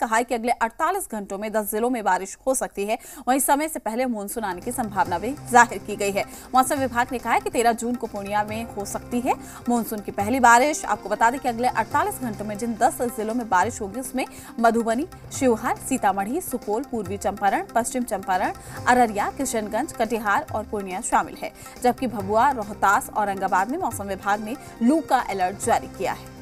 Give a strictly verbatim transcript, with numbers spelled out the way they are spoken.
कहा है कि अगले अड़तालीस घंटों में दस जिलों में बारिश हो सकती है। वहीं समय से पहले मानसून आने की संभावना भी जाहिर की गई है। मौसम विभाग ने कहा है कि तेरह जून को पूर्णिया में हो सकती है मानसून की पहली बारिश। आपको बता दें कि अगले अड़तालीस घंटों में जिन दस जिलों में बारिश होगी उसमें मधुबनी, शिवहर, सीतामढ़ी, सुपौल, पूर्वी चंपारण, पश्चिम चंपारण, अररिया, किशनगंज, कटिहार और पूर्णिया शामिल है। जबकि भभुआ, रोहतास, औरंगाबाद में मौसम विभाग ने लू का अलर्ट जारी किया है।